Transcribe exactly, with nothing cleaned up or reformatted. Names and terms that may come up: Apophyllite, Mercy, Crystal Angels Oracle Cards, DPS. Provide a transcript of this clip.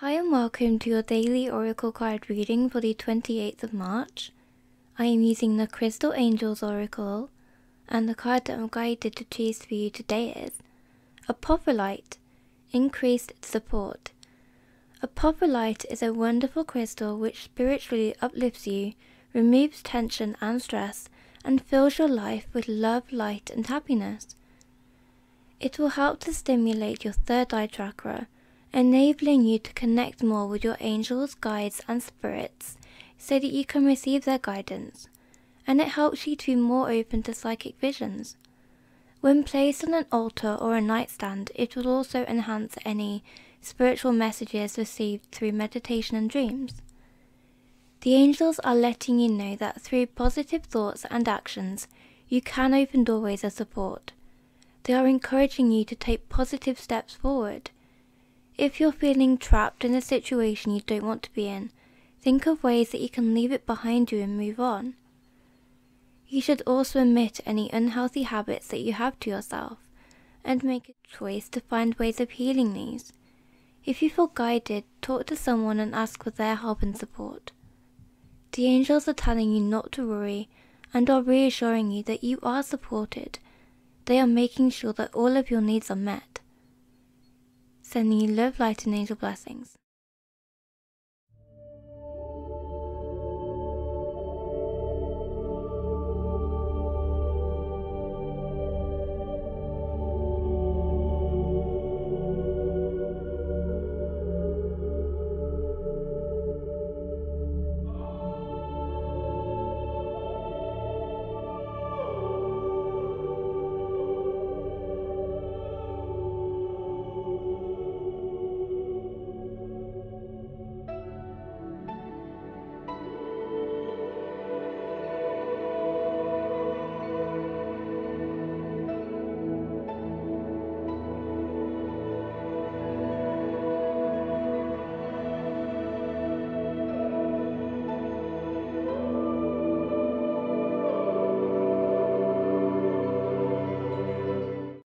Hi and welcome to your daily oracle card reading for the twenty-eighth of March. I am using the Crystal Angels Oracle, and the card that I'm guided to choose for you today is Apophyllite, Increased Support. Apophyllite is a wonderful crystal which spiritually uplifts you, removes tension and stress, and fills your life with love, light, and happiness. It will help to stimulate your third eye chakra, enabling you to connect more with your angels, guides, and spirits so that you can receive their guidance, and it helps you to be more open to psychic visions. When placed on an altar or a nightstand, it will also enhance any spiritual messages received through meditation and dreams. The angels are letting you know that through positive thoughts and actions, you can open doorways of support. They are encouraging you to take positive steps forward. If you're feeling trapped in a situation you don't want to be in, think of ways that you can leave it behind you and move on. You should also admit any unhealthy habits that you have to yourself, and make a choice to find ways of healing these. If you feel guided, talk to someone and ask for their help and support. The angels are telling you not to worry and are reassuring you that you are supported. They are making sure that all of your needs are met. Sending you love, light, and angel blessings.